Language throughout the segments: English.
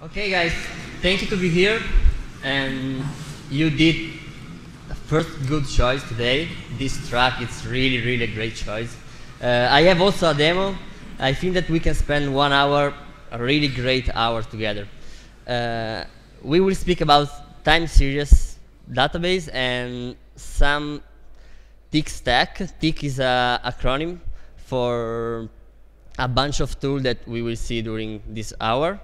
Okay, guys, thank you to be here, and you did the first good choice today. This track is really a great choice. I have also a demo. I think that we can spend 1 hour, a really great hour together. We will speak about time series database and some TICK stack. TICK is an acronym for a bunch of tools that we will see during this hour.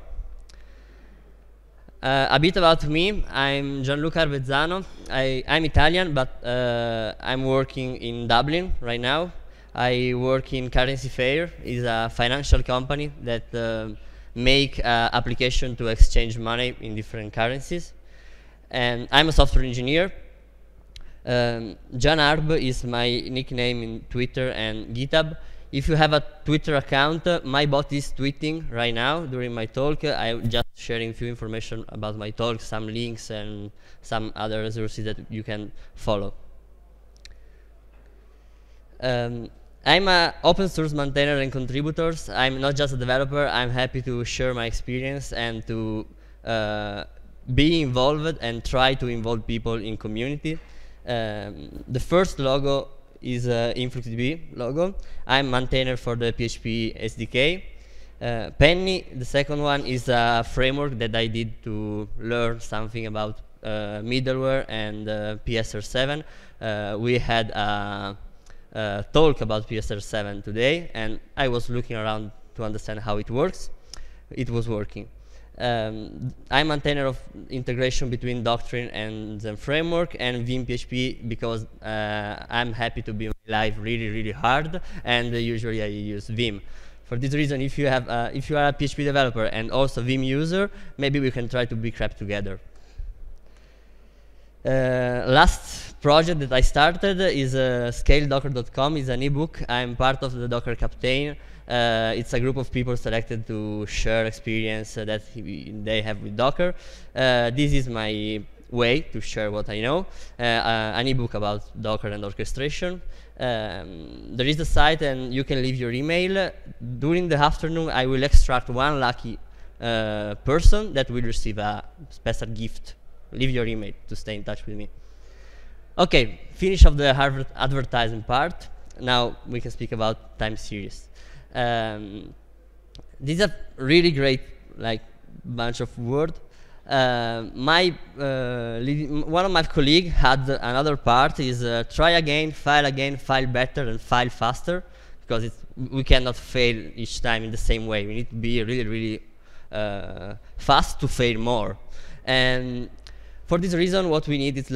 A bit about me. I'm Gianluca Arbezzano. I'm Italian, but I'm working in Dublin right now. I work in Currency Fair. It's a financial company that make application to exchange money in different currencies. And I'm a software engineer. Gian Arb is my nickname in Twitter and GitHub. If you have a Twitter account, my bot is tweeting right now during my talk. I'm just sharing a few information about my talk, some links and some other resources that you can follow. I'm an open source maintainer and contributors. I'm not just a developer. I'm happy to share my experience and to be involved and try to involve people in community. The first logo is InfluxDB logo. I'm maintainer for the PHP SDK. Penny, the second one, is a framework that I did to learn something about middleware and PSR7. We had a talk about PSR7 today, and I was looking around to understand how it works. It was working. I'm maintainer of integration between Doctrine and Zend framework and Vim PHP because I'm happy to be live really hard, and usually I use Vim. For this reason, if you are a PHP developer and also Vim user, maybe we can try to be crap together. Last project that I started is scaledocker.com. It's an ebook. I'm part of the Docker Captain. It's a group of people selected to share experience that they have with Docker. This is my way to share what I know, an ebook about Docker and orchestration. There is a site, and you can leave your email. During the afternoon, I will extract one lucky person that will receive a special gift. Leave your email to stay in touch with me. Okay, finish of the advertising part. Now we can speak about time series. This is a really great bunch of words. One of my colleagues had another part is try again, file better, and file faster, because we cannot fail each time in the same way. We need to be really fast to fail more. And for this reason, what we need is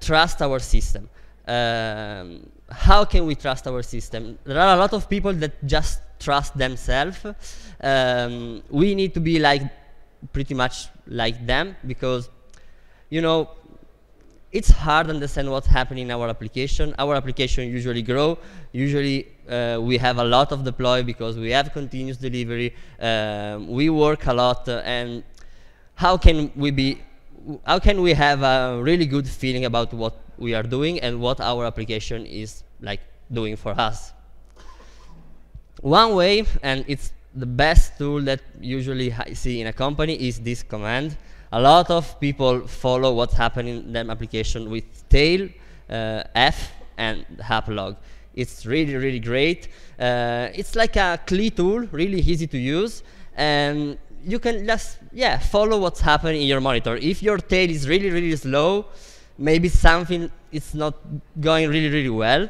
trust our system. How can we trust our system? There are a lot of people that just trust themselves. We need to be pretty much like them, because it's hard to understand what's happening in our application. Our application usually grows. Usually we have a lot of deploy because we have continuous delivery. We work a lot, and how can we have a really good feeling about what we are doing and what our application is doing for us? One way, and it's the best tool that usually I see in a company, is this command. A lot of people follow what's happening in their application with tail, F, and haplog. It's really great. It's like a CLI tool, really easy to use, and you can just follow what's happening in your monitor. If your tail is really slow, maybe something is not going really well.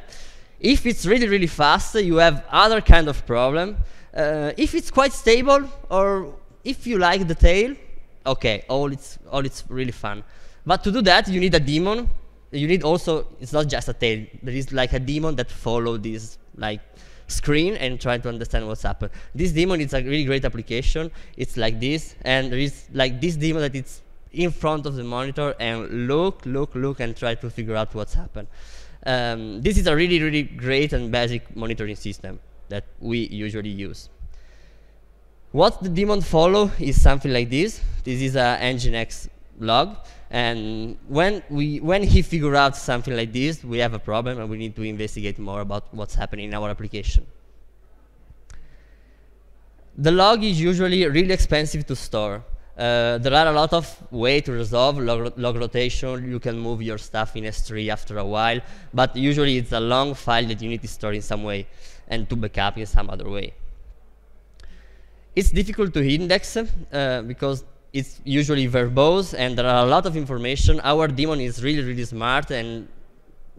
If it's really fast, you have other kind of problem. If it's quite stable, or if you like the tail, okay, all it's really fun. But to do that, you need a daemon. You need also, it's not just a tail. There is a daemon that follows this screen and try to understand what's happened. This daemon is a really great application. It's like this, and there is this daemon that it's in front of the monitor and look and try to figure out what's happened. This is a really great and basic monitoring system that we usually use. What the daemon follow is something like this. This is a Nginx log, and when he figure out something like this, we have a problem and we need to investigate more about what's happening in our application. The log is usually really expensive to store. There are a lot of ways to resolve log rotation. You can move your stuff in S3 after a while, but usually it's a long file that you need to store in some way and to backup in some other way. It's difficult to index because it's usually verbose and there are a lot of information. Our daemon is really, really smart, and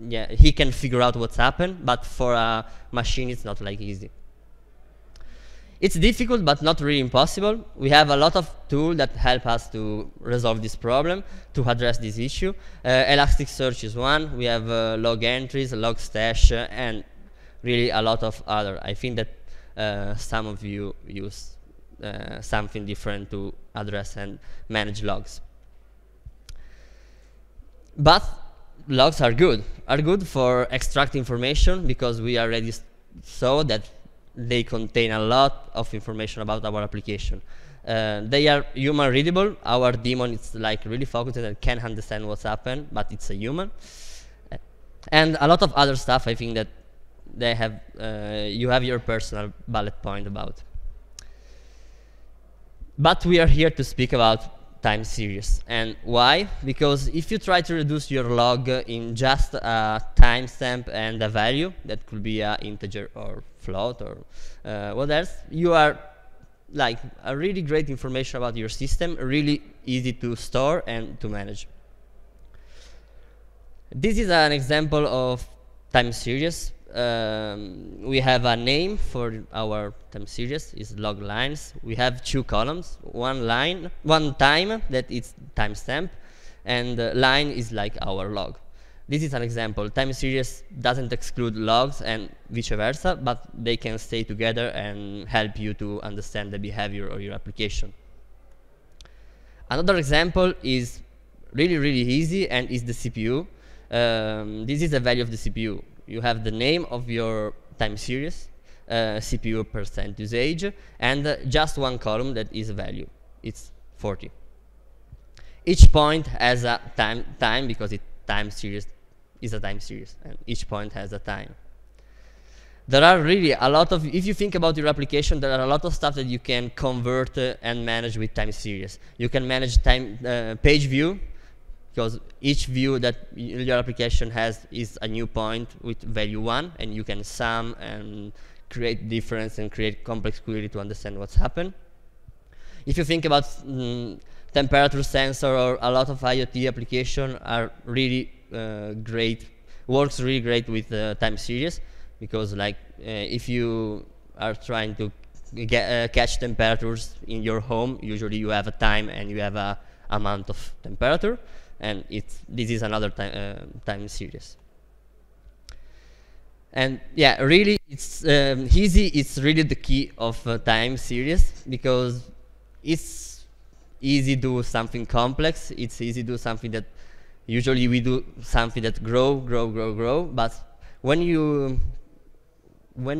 yeah, he can figure out what's happened, but for a machine it's not like easy. It's difficult, but not really impossible. We have a lot of tools that help us to resolve this problem, to address this issue. Elasticsearch is one. We have log entries, log stash, and really a lot of other. I think that some of you use something different to address and manage logs. But logs are good for extract information, because we already saw that they contain a lot of information about our application. They are human readable. Our daemon is like really focused and can understand what's happened, but it's a human. And a lot of other stuff, I think that they have, you have your personal bullet point about. But we are here to speak about time series. And why? Because if you try to reduce your log in just a timestamp and a value, that could be an integer or float or what else, you are like a really great information about your system, really easy to store and to manage. This is an example of time series. We have a name for our time series, is log lines. We have two columns, one line, one time, that is timestamp, and line is like our log. This is an example. Time series doesn't exclude logs and vice versa, but they can stay together and help you to understand the behavior of your application. Another example is really, really easy and is the CPU. This is the value of the CPU. You have the name of your time series, CPU percent usage, and just one column that is value. It's 40. Each point has a time because it time series is a time series, and each point has a time. There are really a lot of, if you think about your application, there are a lot of stuff that you can convert and manage with time series. You can manage time page view, because each view that your application has is a new point with value 1, and you can sum and create difference and create complex query to understand what's happened. If you think about temperature sensor, or a lot of IoT applications are really great, works really great with time series, because like if you are trying to catch temperatures in your home, usually you have a time and you have a amount of temperature. And this is another time series. And yeah, really, it's easy. It's really the key of time series, because it's easy to do something complex. It's easy to do something that usually we do something that grow. But when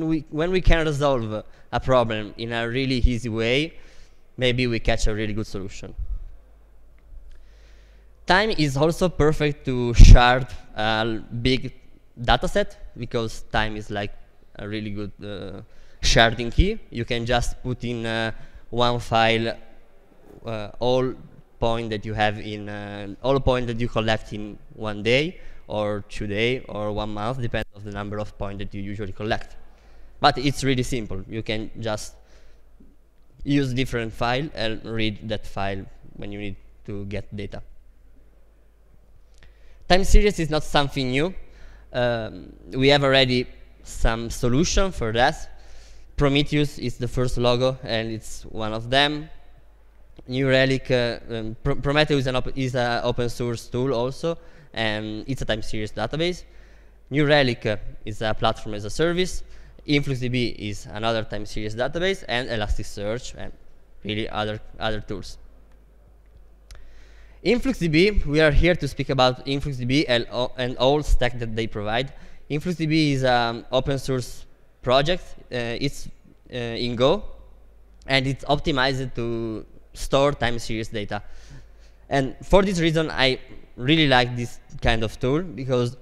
we can resolve a problem in a really easy way, maybe we catch a really good solution. Time is also perfect to shard a big data set, because time is like a really good sharding key. You can just put in one file all point that you have in all point that you collect in 1 day or 2 days or 1 month, depends on the number of points that you usually collect. But it's really simple. You can just use different file and read that file when you need to get data. Time series is not something new. We have already some solution for that. Prometheus is the first logo, and it's one of them. New Relic, Prometheus is an open source tool also, and it's a time series database. New Relic is a platform as a service. InfluxDB is another time series database, and Elasticsearch, and really other tools. InfluxDB, we are here to speak about InfluxDB and all stack that they provide. InfluxDB is an open source project. It's in Go, and it's optimized to store time series data. And for this reason, I really like this kind of tool, because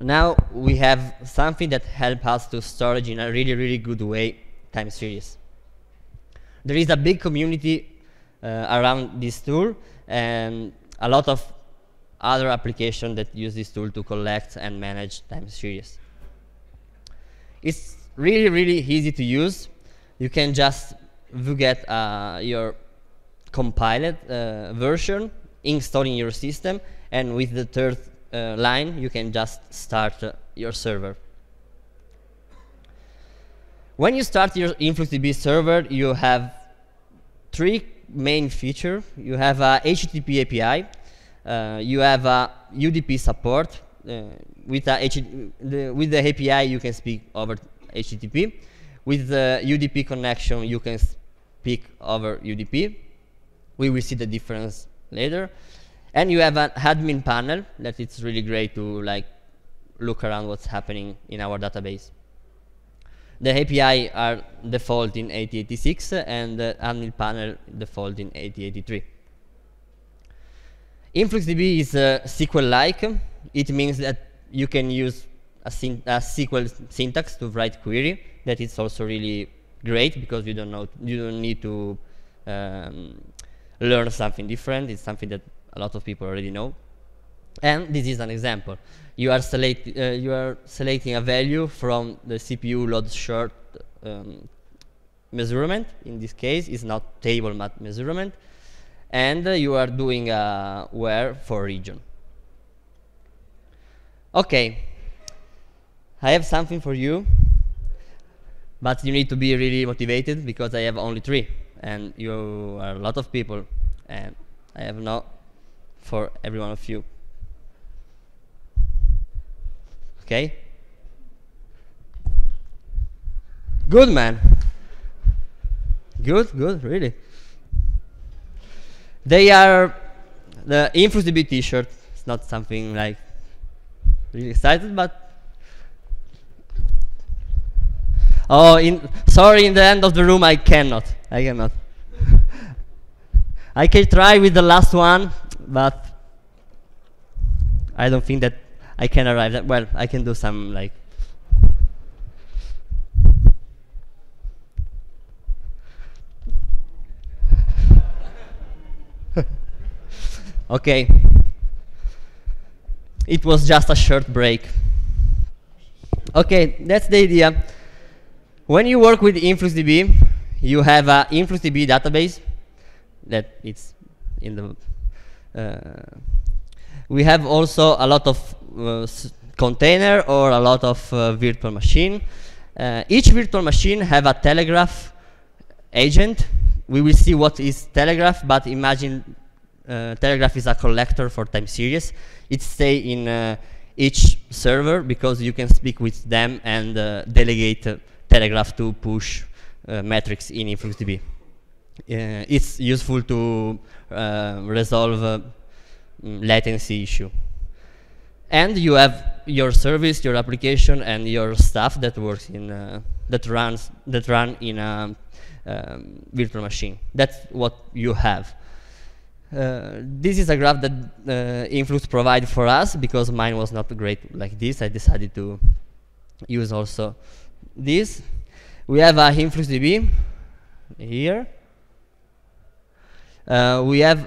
now we have something that helps us to storage in a really, really good way time series. there is a big community around this tool, and a lot of other applications that use this tool to collect and manage time series. It's really, really easy to use. You can just get your compiled version, install in your system, and with the third line, you can just start your server. When you start your InfluxDB server, you have three main features. You have a HTTP API, you have a UDP support. With the API, you can speak over HTTP. With the UDP connection, you can speak over UDP. We will see the difference later. And you have an admin panel that it's really great to like look around what's happening in our database. The API are default in 8086 and the admin panel default in 8083. InfluxDB is SQL-like. It means that you can use a SQL syntax to write query. That is also really great because you don't need to learn something different. It's something that a lot of people already know. And this is an example. You are selecting a value from the CPU load short measurement. In this case, it's not table but measurement. And you are doing a where for region. Okay, I have something for you, but you need to be really motivated because I have only three, and you are a lot of people, and I have not for every one of you. Okay? Good, man. Good, good, really. They are the InfluxDB t-shirt. It's not something like really excited, but oh, sorry, in the end of the room I cannot. I can try with the last one, but I don't think that I can arrive at, well, I can do some like okay, it was just a short break. Okay, that's the idea. When you work with InfluxDB, you have a InfluxDB database that it's in the we have also a lot of container or a lot of virtual machine. Each virtual machine have a Telegraf agent. We will see what is Telegraf, but imagine Telegraf is a collector for time series. It stays in each server because you can speak with them and delegate Telegraf to push metrics in InfluxDB. It's useful to resolve latency issue. And you have your service, your application, and your stuff that works in that run in a virtual machine. That's what you have. This is a graph that Influx provide for us because mine was not great like this. I decided to use also this. We have a InfluxDB here. We have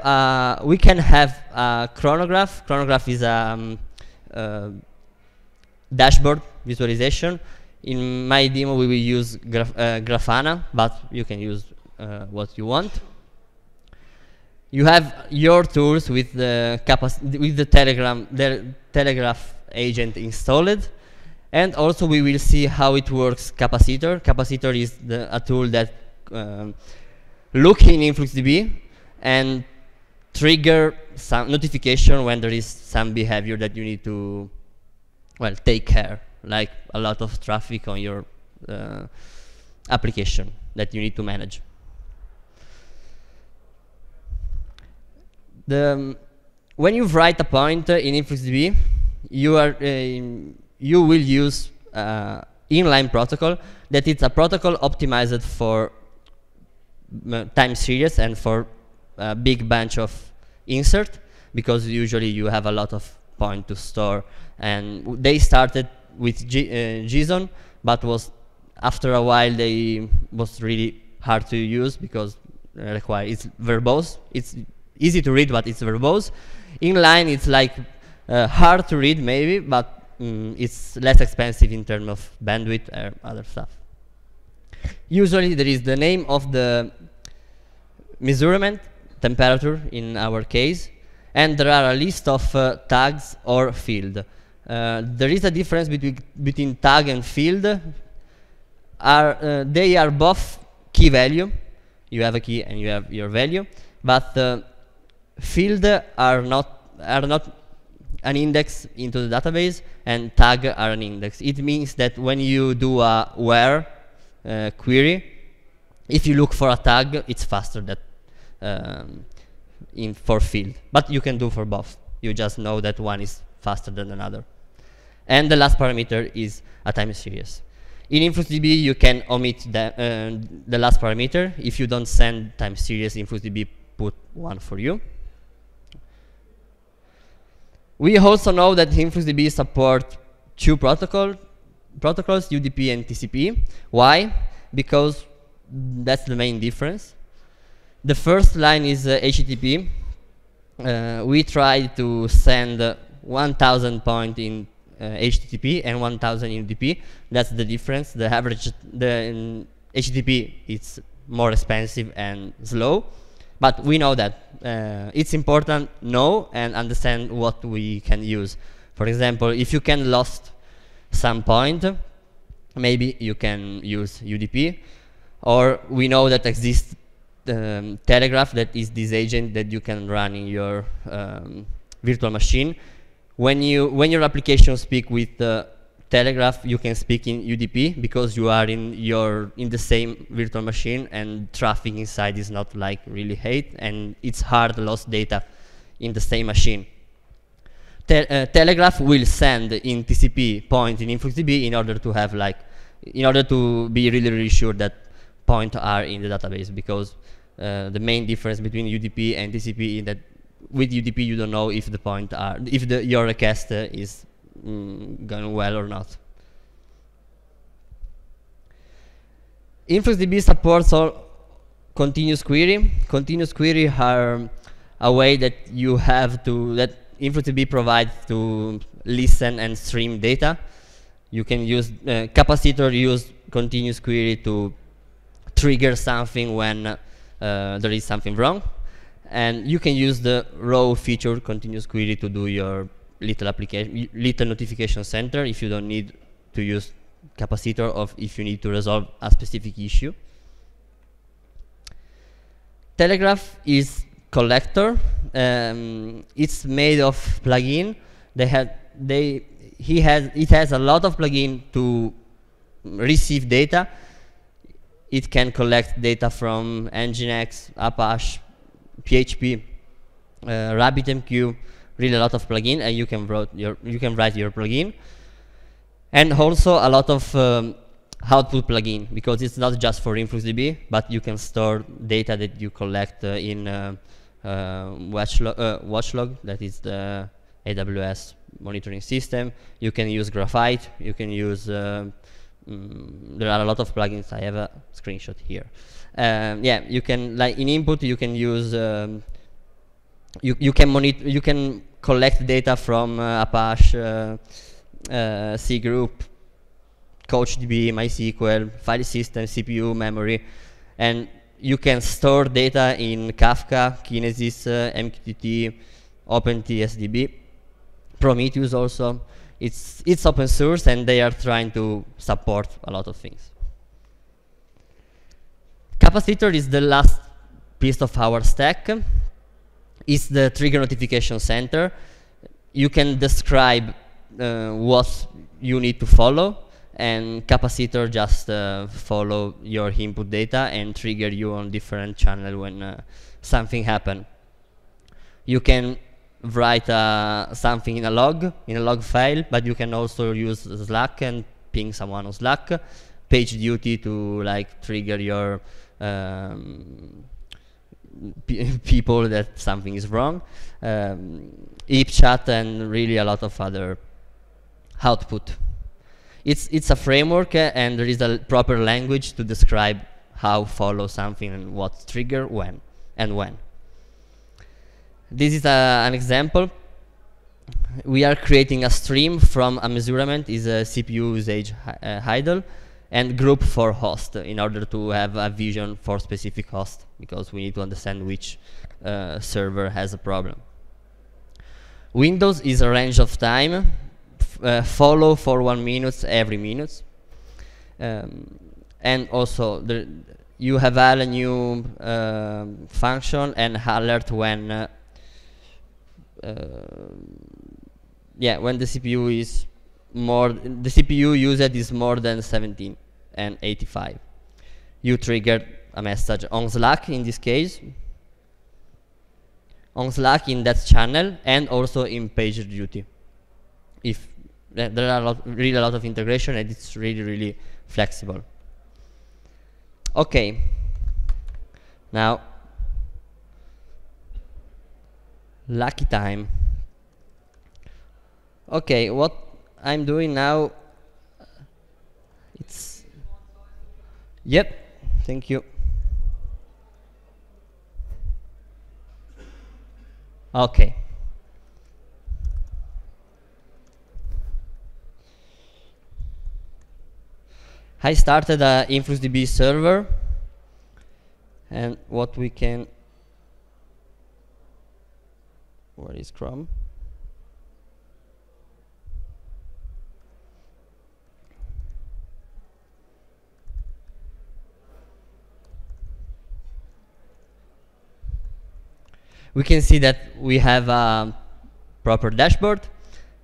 we can have a Chronograph. Chronograph is a dashboard visualization. In my demo, we will use Grafana, but you can use what you want. You have your tools with the Telegraf agent installed, and also we will see how it works. Kapacitor. Kapacitor is a tool that looks in InfluxDB and trigger some notification when there is some behavior that you need to, well, take care, like a lot of traffic on your application that you need to manage. When you write a pointer in InfluxDB, you will use inline protocol. That it's a protocol optimized for time series and for a big bunch of insert, because usually you have a lot of point to store. And they started with JSON, but was after a while they was really hard to use because it's verbose. It's easy to read, but it's verbose. Inline, it's like hard to read maybe, but it's less expensive in terms of bandwidth or other stuff. Usually there is the name of the measurement, temperature in our case, and there are a list of tags or field. There is a difference between tag and field. They are both key value. You have a key and you have your value, but field are not an index into the database, and tag are an index. It means that when you do a where query, if you look for a tag, it's faster than for field, but you can do for both. You just know that one is faster than another. And the last parameter is a time series. In InfluxDB, you can omit the last parameter. If you don't send time series, InfluxDB put one for you. We also know that InfluxDB support two protocols, UDP and TCP. Why? Because that's the main difference. The first line is HTTP. We tried to send 1,000 points in HTTP and 1,000 in UDP. That's the difference. The average, in HTTP, it's more expensive and slow. But we know that it's important to know and understand what we can use. For example, if you can lost some point, maybe you can use UDP. Or we know that exists Telegraf, that is this agent that you can run in your virtual machine. When your application speak with Telegraf, you can speak in UDP because you are in the same virtual machine, and traffic inside is not like really hate, and it's hard to lose data in the same machine. Telegraf will send in TCP point in InfluxDB in order to be really sure that points are in the database, because the main difference between UDP and TCP is that with UDP you don't know if the point are your request is going well or not. InfluxDB supports all continuous query. Continuous query are a way that you have to InfluxDB provides to listen and stream data. You can use Kapacitor use continuous query to trigger something when there is something wrong, and you can use the raw feature continuous query to do your little application, little notification center, if you don't need to use Kapacitor or if you need to resolve a specific issue. Telegraf is collector. It's made of plugin. It has a lot of plugin to receive data. It can collect data from Nginx, Apache, PHP, RabbitMQ, really a lot of plugin, and you can write your plugin, and also a lot of output plugin, because it's not just for InfluxDB, but you can store data that you collect in Watchlog, that is the AWS monitoring system. You can use Graphite. You can use there are a lot of plugins. I have a screenshot here. Yeah, you can in input you can use you can collect data from Apache, C group, CouchDB, MySQL, file system, CPU, memory, and you can store data in Kafka, Kinesis, MQTT, OpenTSDB, Prometheus also. It's open source, and they are trying to support a lot of things. Kapacitor is the last piece of our stack. It's the trigger notification center. You can describe what you need to follow, and Kapacitor just follow your input data and trigger you on different channel when something happen. You can write something in a log file, but you can also use Slack and ping someone on Slack. PageDuty to trigger your people that something is wrong. HipChat, and really a lot of other output. It's a framework, and there is a proper language to describe how follow something and what trigger when and when. This is an example. We are creating a stream from a measurement, is a CPU usage idle, and group for host in order to have a vision for specific host, because we need to understand which server has a problem. Windows is a range of time, follow for 1 minute every minute. And also you have a new function and alert when when the CPU is more, the CPU used is more than 17 and 85. You triggered a message on Slack in this case, on Slack in that channel, and also in PageDuty. If there are really a lot of integration, and it's really flexible. Okay, now lucky time. Okay, what I'm doing now, it's, yep, thank you. Okay. I started a InfluxDB server, and what we can, where is Chrome? We can see that we have a proper dashboard.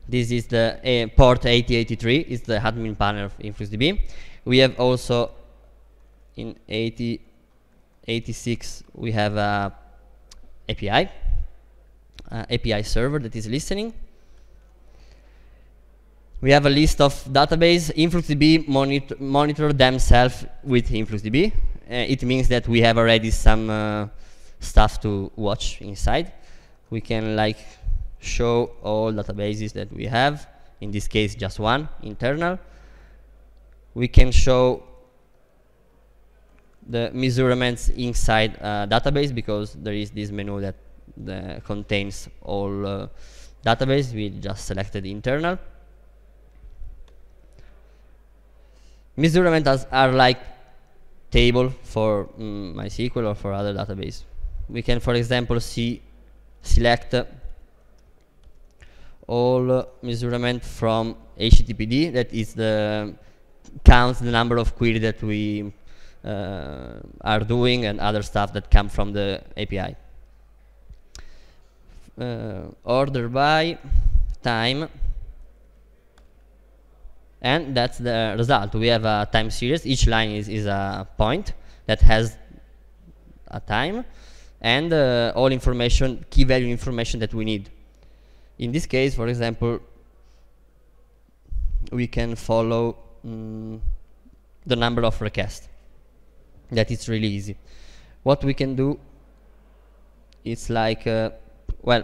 This is the port 8083, is the admin panel of InfluxDB. We have also in 8086 we have a API server that is listening. We have a list of database. InfluxDB monitor themselves with InfluxDB. It means that we have already some stuff to watch inside. We can like show all databases that we have, in this case just one internal. We can show the measurements inside a database, because there is this menu that contains all database. We just selected internal. Measurements are like table for MySQL or for other database. We can, for example, select all measurement from HTTPD, that is the counts the number of queries that we are doing and other stuff that come from the API. Order by time, and that's the result. We have a time series. Each line is a point that has a time, and all information, key value information that we need. In this case, for example, we can follow the number of requests. That is really easy. What we can do is like, well,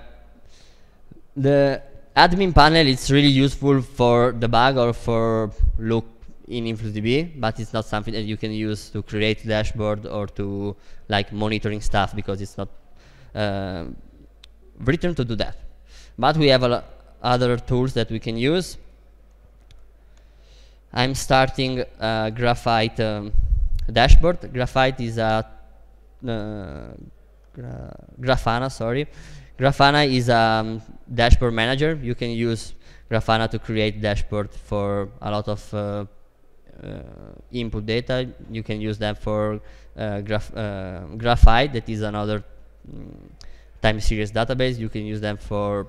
the admin panel is really useful for debug or for look in InfluxDB, but it's not something that you can use to create dashboard or to like monitoring stuff, because it's not written to do that. But we have other tools that we can use. I'm starting a Graphite dashboard. Graphite is a Grafana. Sorry, Grafana is a dashboard manager. You can use Grafana to create dashboard for a lot of input data. You can use that for Graphite. That is another time series database. You can use them for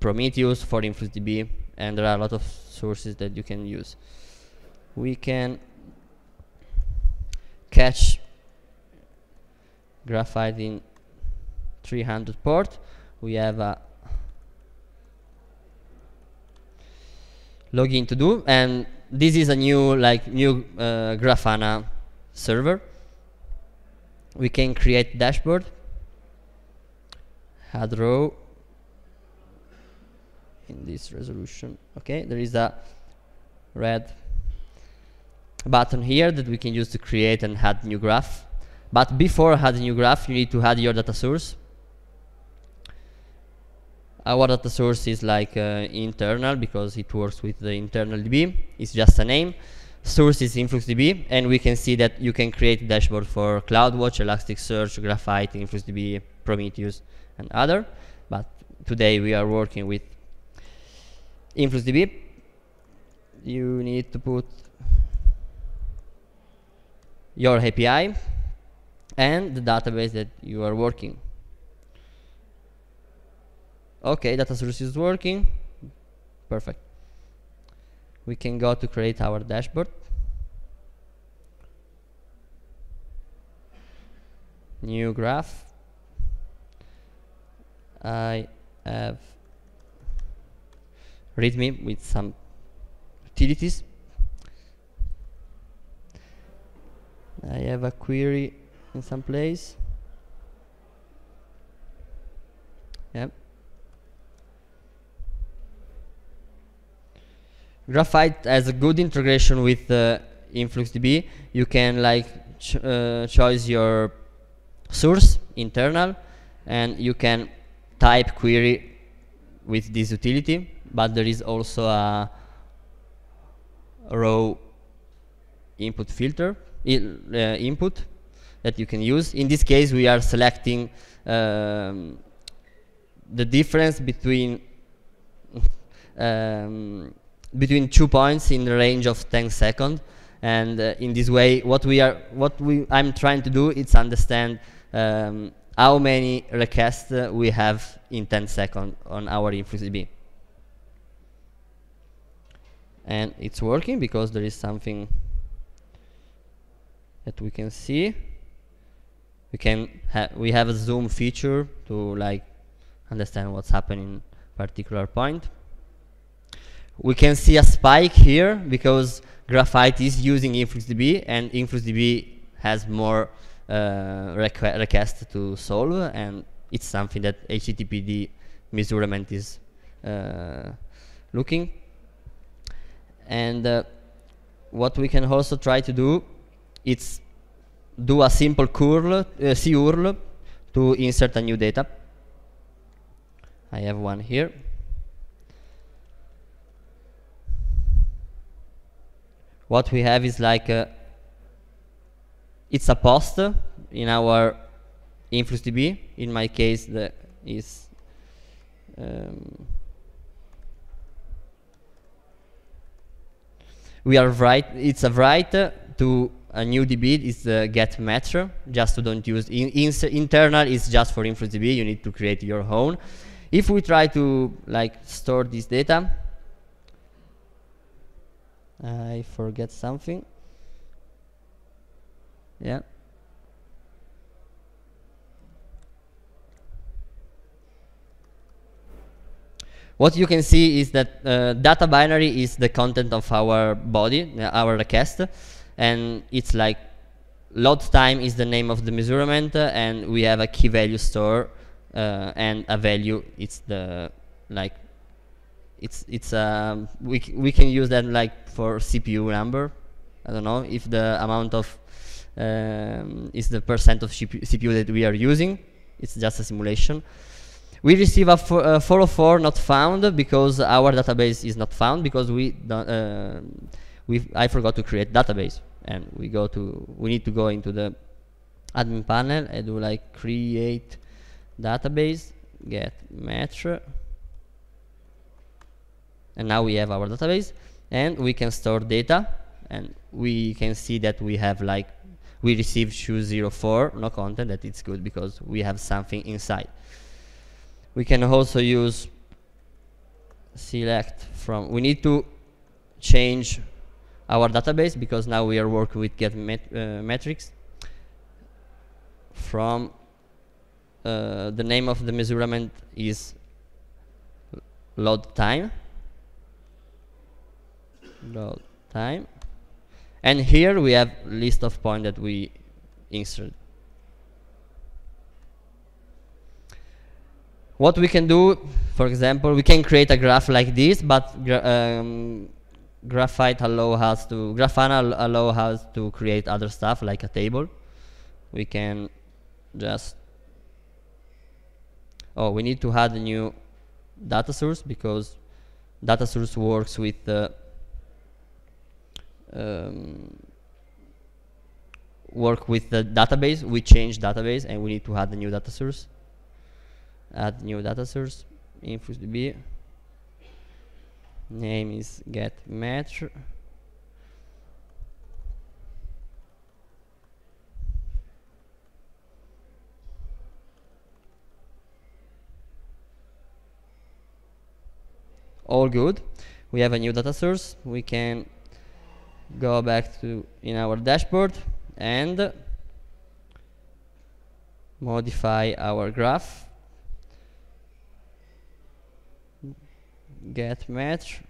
Prometheus, for InfluxDB, and there are a lot of sources that you can use. We can catch Graphite in 300 port. We have a login to do, and this is a new Grafana server. We can create dashboard, add row in this resolution. Okay, there is a red button here that we can use to create and add new graph. But before adding new graph, you need to add your data source. Our data source is like internal, because it works with the internal DB. It's just a name. Source is InfluxDB, and we can see that you can create a dashboard for CloudWatch, Elasticsearch, Grafana, InfluxDB, Prometheus, and other. But today we are working with InfluxDB. You need to put your API and the database that you are working. Okay, data source is working. Perfect. We can go to create our dashboard. New graph. I have readme with some utilities. I have a query in some place. Yep. Grafana has a good integration with InfluxDB. You can like choose your source internal, and you can type query with this utility. But there is also a row input filter input that you can use. In this case, we are selecting the difference between 2 points in the range of 10 seconds, and in this way, what I'm trying to do is understand how many requests we have in 10 seconds on our InfluxDB. And it's working, because there is something that we can see. We have a zoom feature to like understand what's happening at a particular point. We can see a spike here because Grafana is using InfluxDB, and InfluxDB has more requests to solve, and it's something that HTTPD measurement is looking. And what we can also try to do is do a simple curl to insert a new data. I have one here. What we have is like it's a post in our InfluxDB. In my case, that is we are write. It's a write to a new DB. It's the get metro. Just to don't use internal. It's just for InfluxDB. You need to create your own. If we try to like store this data. I forget something. Yeah. What you can see is that data binary is the content of our body, our request, and it's like load time is the name of the measurement, and we have a key value store and a value. It's the like. We can use that like for CPU number. I don't know if the amount of is the percent of CPU that we are using. It's just a simulation. We receive a 404 not found because our database is not found, because I forgot to create database, and we need to go into the admin panel and do like create database get match. And now we have our database, and we can store data, and we can see that we have like we received 204 no content. That it's good because we have something inside. We can also use select from. We need to change our database because now we are working with get metrics from the name of the measurement is load time. Load time, and here we have list of points that we insert. What we can do, for example, we can create a graph like this, but Grafana allows us to create other stuff like a table. We can just, we need to add a new data source because data source works with the database. We change database and we need to add a new data source. Add new data source, InfluxDB. Name is get match. All good. We have a new data source. We can go back to in our dashboard and modify our graph. Get match.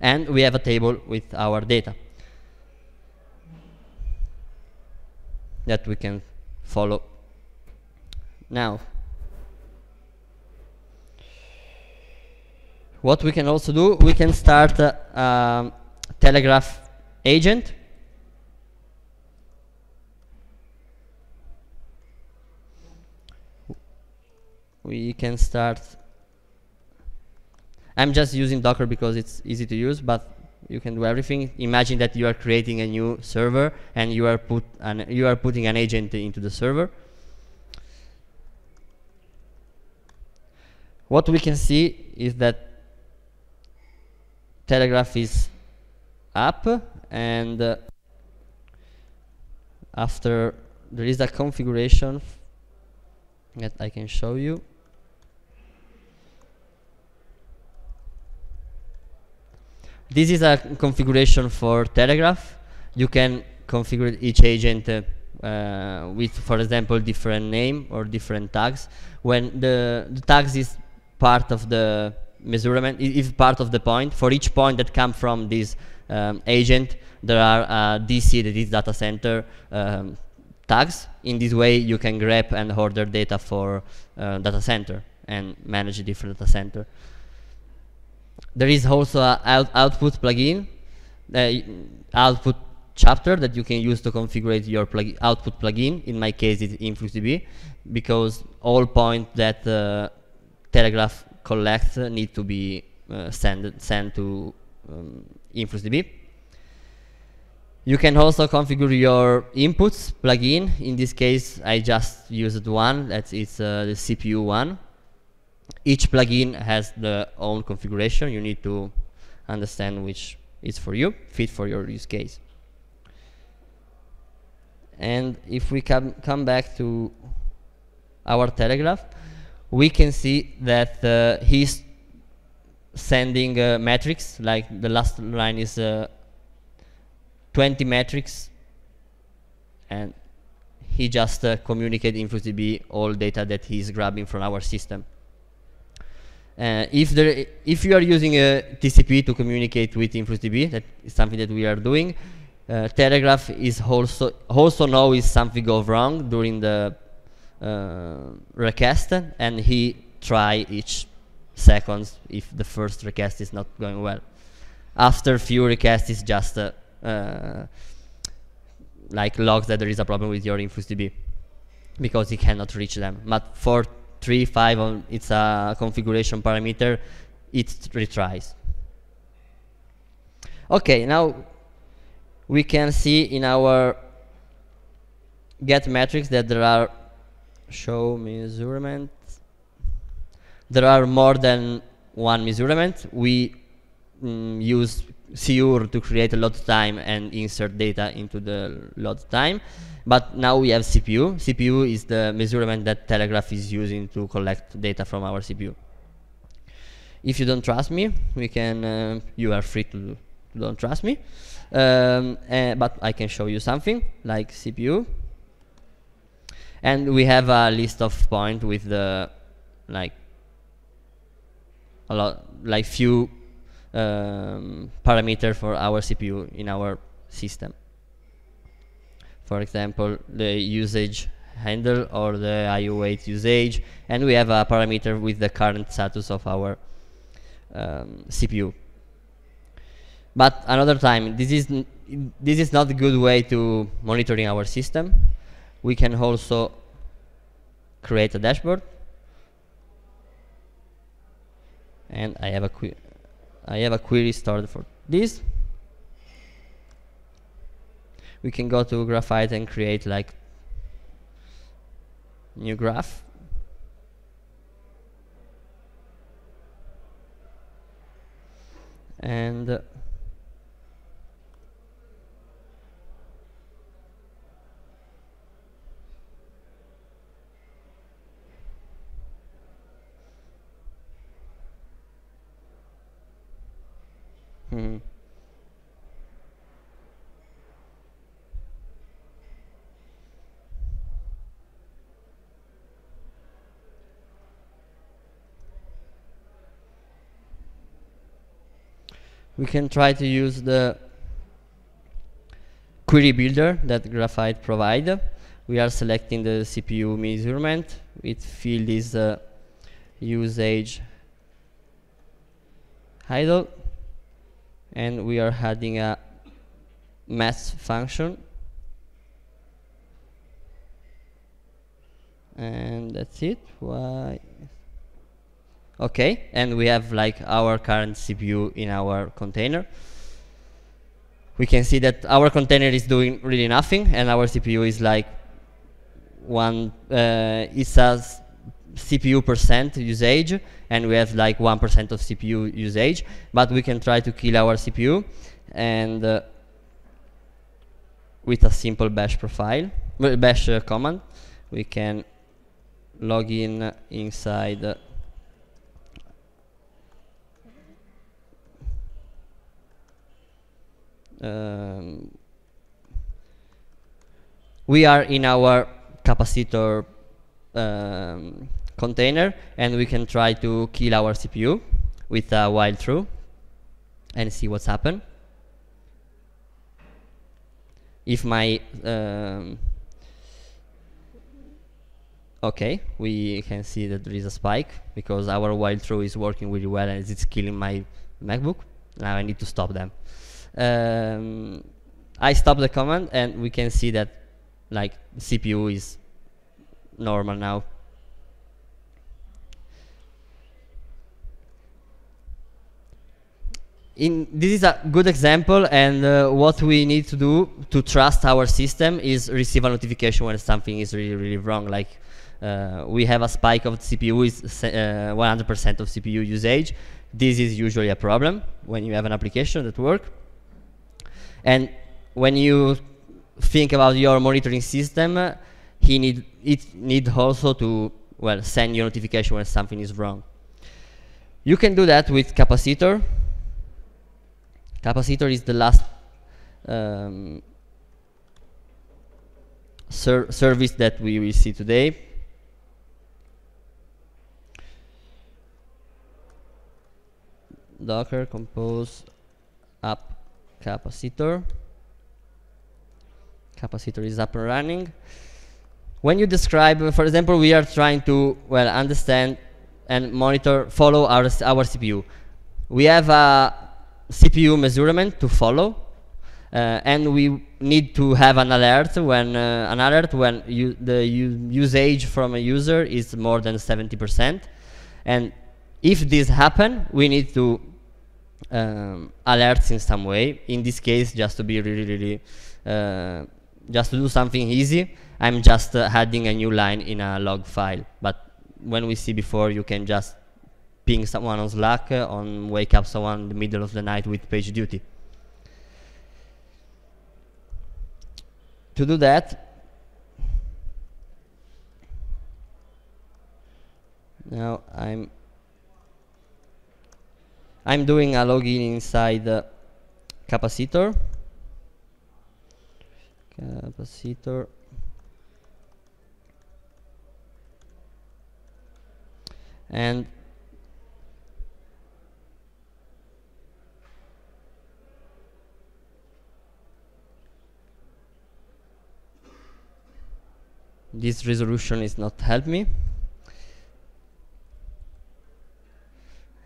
And we have a table with our data that we can follow. Now, what we can also do, we can start a Telegraf agent. We can start. I'm just using Docker because it's easy to use, but you can do everything. Imagine that you are creating a new server and you are putting an agent into the server. What we can see is that Telegraf is up, and after there is a configuration that I can show you. This is a configuration for Telegraf. You can configure each agent with, for example, different name or different tags. When the tags is part of the measurement, is part of the point. For each point that comes from this agent, there are DC, that is data center, tags. In this way, you can grab and order data for data center and manage a different data center. There is also an output plugin, output chapter that you can use to configure your output plugin. In my case, it's InfluxDB, because all points that Telegraf collects need to be sent to InfluxDB. You can also configure your inputs plugin. In this case, I just used one. It's the CPU one. Each plugin has their own configuration. You need to understand which is for you, fit for your use case. And if we come back to our Telegraf, we can see that he's sending metrics. Like the last line is 20 metrics, and he just communicates InfluxDB all data that he's grabbing from our system. If you are using a TCP to communicate with InfluxDB, that is something that we are doing. Telegraf is also knows something go wrong during the request, and he try each seconds if the first request is not going well. After few requests, it's just like logs that there is a problem with your InfluxDB because it cannot reach them. But for 3, 5, it's a configuration parameter, it retries. Okay, now we can see in our get metrics that there are show measurement. There are more than one measurement. We use CUR to create a load time and insert data into the load time, but now we have CPU. CPU is the measurement that Telegraf is using to collect data from our CPU. If you don't trust me, we can. You are free to don't trust me, but I can show you something like CPU, and we have a list of points with the few parameter for our CPU in our system. For example, the usage handle or the IO8 usage, and we have a parameter with the current status of our CPU. But another time, this is not a good way to monitoring our system. We can also create a dashboard, and I have a query stored for this. We can go to Graphite and create like new graph. And we can try to use the query builder that Graphite provide. We are selecting the CPU measurement. It field is usage idle, and we are adding a math function, and that's it. Why? Okay, and we have like our current CPU in our container. We can see that our container is doing really nothing, and our CPU is like one, it says CPU percent usage, and we have like 1% of CPU usage, but we can try to kill our CPU and with a simple bash profile, bash command, we can log in inside we are in our Kapacitor container, and we can try to kill our CPU with a while true and see what's happened. If my okay, we can see that there is a spike because our while true is working really well and it's killing my MacBook. Now I need to stop them. I stop the command, and we can see that like CPU is normal now. This is a good example, and what we need to do to trust our system is receive a notification when something is really, really wrong. Like we have a spike of CPU is 100% of CPU usage. This is usually a problem when you have an application that works. And when you think about your monitoring system, it needs also to, well, send you notification when something is wrong. You can do that with Kapacitor. Kapacitor is the last service that we will see today. Docker compose app Kapacitor. Kapacitor is up and running. When you describe, for example, we are trying to, well, understand and monitor, follow our CPU. We have a CPU measurement to follow, and we need to have an alert when the usage from a user is more than 70%. And if this happens, we need to alerts in some way. In this case, just to be really, really, just to do something easy, I'm just adding a new line in a log file. But when we see before, you can just ping someone on Slack, on wake up someone in the middle of the night with PageDuty. To do that, now I'm doing a login inside the Kapacitor. And This resolution is not help me.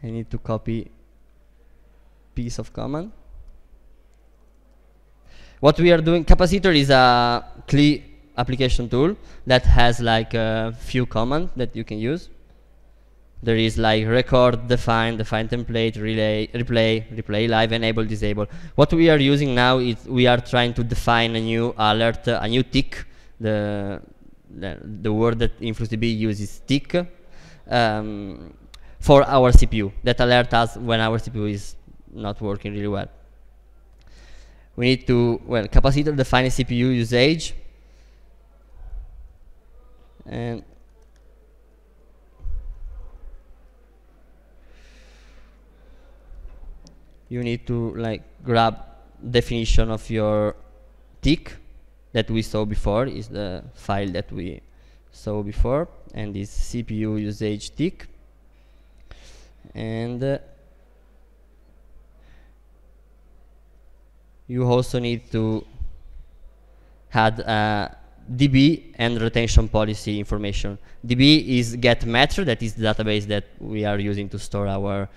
I need to copy piece of command. What we are doing, Kapacitor is a CLI application tool that has like a few commands that you can use. There is like record, define, define template, relay, replay, replay live, enable, disable. What we are using now is we are trying to define a new alert, a new tick. The word that InfluxDB uses, tick, for our CPU that alerts us when our CPU is not working really well. We need to, well, Kapacitor define a CPU usage, and you need to like grab definition of your tick that we saw before, is the file that we saw before, and this CPU usage tick, and you also need to add DB and retention policy information. DB is get metro, that is the database that we are using to store our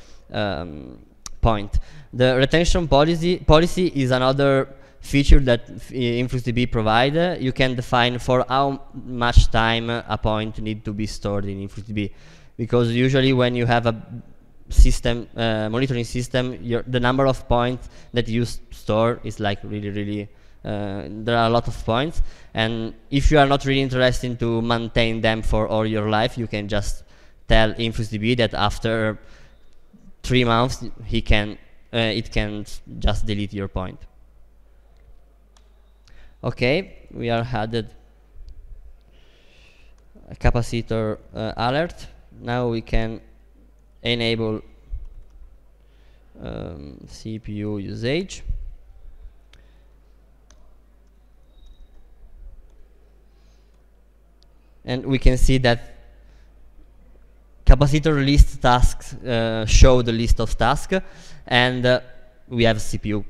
point. The retention policy is another feature that InfluxDB provide. You can define for how much time a point need to be stored in InfluxDB, because usually when you have a system monitoring system, the number of points that you store is like really there are a lot of points, and if you are not really interested to maintain them for all your life, you can just tell InfluxDB that after 3 months he can it can just delete your point. Okay, we are added a Kapacitor alert. Now we can enable CPU usage. And we can see that Kapacitor list tasks show the list of tasks, and we have CPU.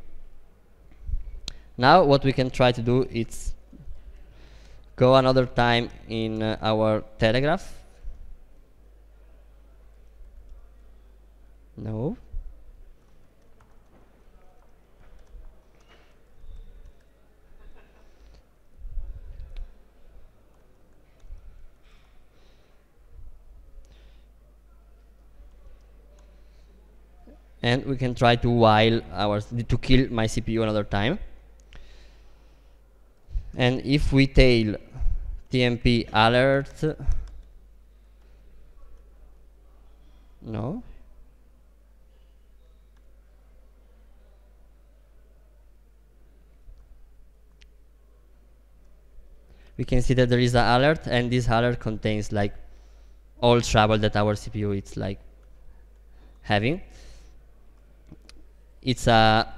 Now what we can try to do is go another time in our Telegraf. No. And we can try to while ours to kill my CPU another time. And if we tail TMP alert, no. We can see that there is an alert, and this alert contains like all trouble that our CPU is like having. It's a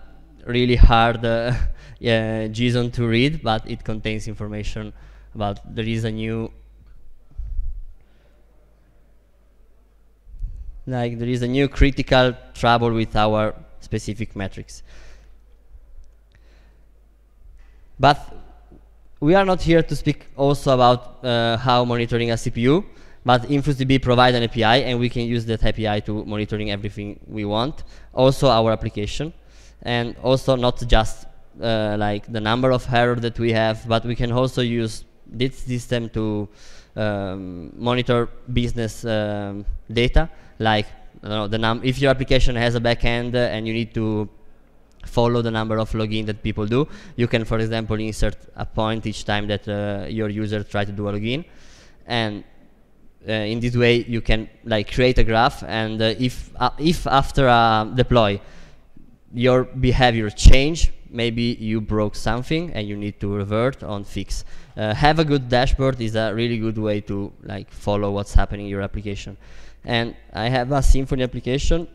really hard JSON to read, but it contains information about there is a new, like there is a new critical trouble with our specific metrics. But we are not here to speak also about how monitoring a CPU, but InfluxDB provide an API, and we can use that API to monitoring everything we want, also our application, and also not just like the number of errors that we have, but we can also use this system to monitor business data, like if your application has a backend and you need to follow the number of login that people do, you can, for example, insert a point each time that your user try to do a login, and in this way you can like create a graph, and if after a deploy your behavior change, maybe you broke something and you need to revert on fix. Have a good dashboard is a really good way to like follow what's happening in your application. And I have a Symfony application.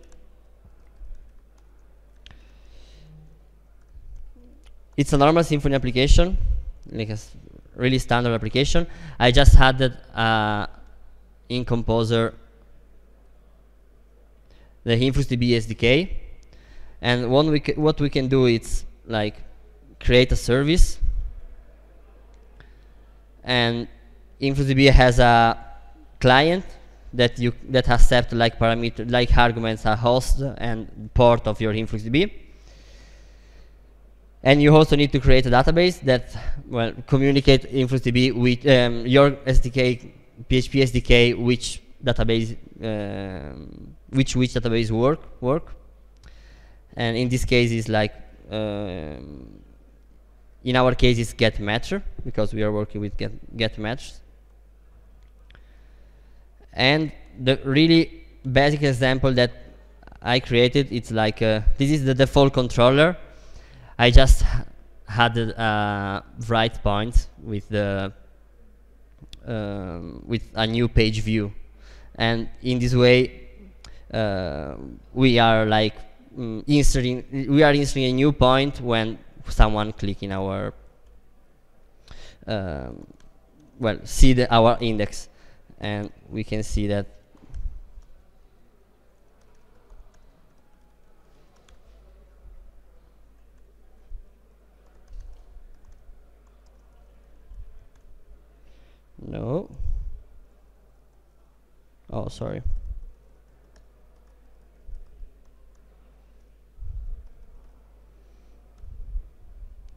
It's a normal Symfony application, like a really standard application. I just added in Composer the InfluxDB SDK, and what we can do is like create a service, and InfluxDB has a client that you that accept like parameter, like arguments, a host and port of your InfluxDB. And you also need to create a database that well communicate InfluxDB with your SDK, PHP SDK, which database, which database work. And in this case, is like in our case, it's GetMatcher because we are working with GetMatch. And the really basic example that I created, it's like this is the default controller. I just had a write point with the with a new page view, and in this way we are like inserting a new point when someone click in our well see the our index, and we can see that no. Oh, sorry.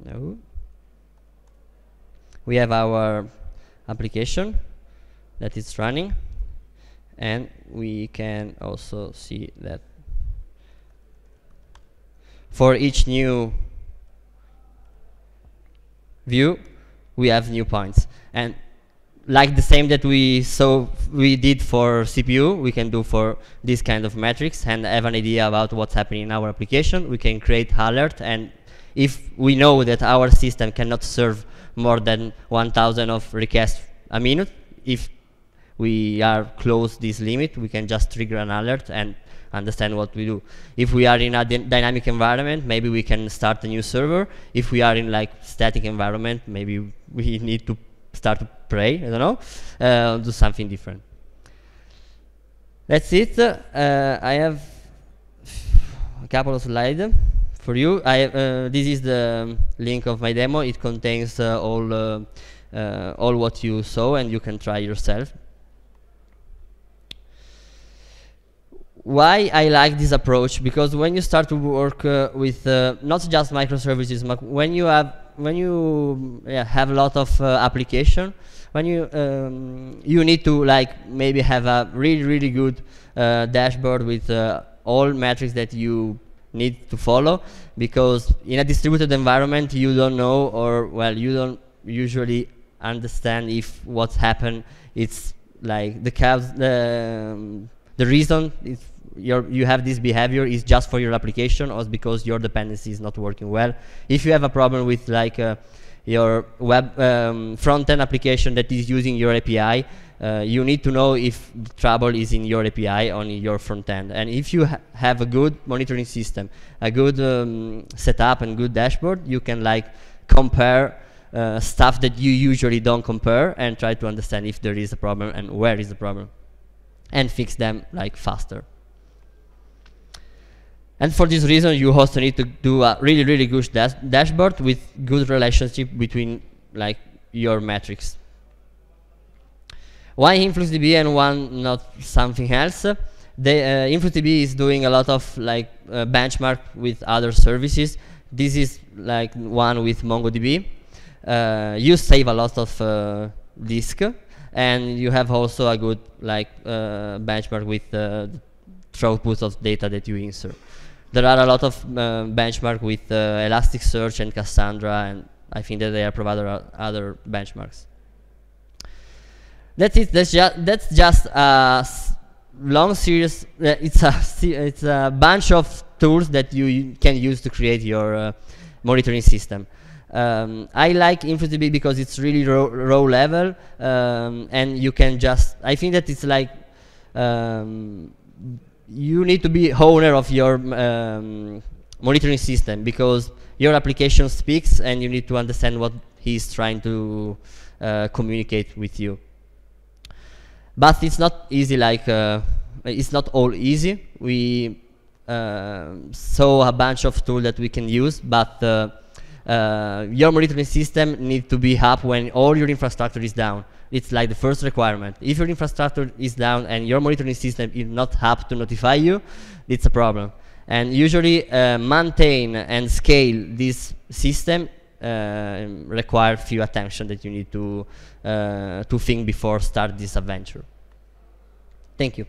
No. We have our application that is running, and we can also see that for each new view we have new points, and like the same that we did for CPU, we can do for this kind of metrics and have an idea about what's happening in our application. We can create alert, and if we know that our system cannot serve more than 1,000 of requests a minute, if we are close this limit, we can just trigger an alert and understand what we do. If we are in a dynamic environment, maybe we can start a new server. If we are in like static environment, maybe we need to start to pray, I don't know, do something different. That's it. I have a couple of slides for you. This is the link of my demo. It contains all what you saw, and you can try yourself. Why I like this approach? Because when you start to work with not just microservices, but when you have a lot of application, when you need to like maybe have a really good dashboard with all metrics that you need to follow, because in a distributed environment you don't know, or well, you don't usually understand if what's happened it's like the reason it's you have this behavior is just for your application, or because your dependency is not working well. If you have a problem with like your web front-end application that is using your API, you need to know if the trouble is in your API or in your front-end. And if you have a good monitoring system, a good setup and good dashboard, you can like compare stuff that you usually don't compare and try to understand if there is a problem and where is the problem, and fix them like faster. And for this reason, you also need to do a really good dashboard with good relationship between like your metrics. Why InfluxDB and why not something else? InfluxDB is doing a lot of like benchmark with other services. This is like one with MongoDB. You save a lot of disk, and you have also a good like benchmark with the throughput of data that you insert. There are a lot of benchmarks with Elasticsearch and Cassandra, and I think that they are providing other benchmarks. That's it. That's just a long series. It's a bunch of tools that you can use to create your monitoring system. I like InfluxDB because it's really raw level, and you can just. I think that it's like. You need to be owner of your monitoring system, because your application speaks and you need to understand what he's trying to communicate with you. But it's not easy, like it's not all easy. We saw a bunch of tools that we can use, but your monitoring system needs to be up when all your infrastructure is down. It's like the first requirement. If your infrastructure is down and your monitoring system is not up to notify you, it's a problem. And usually maintain and scale this system require few attention that you need to think before start this adventure. Thank you.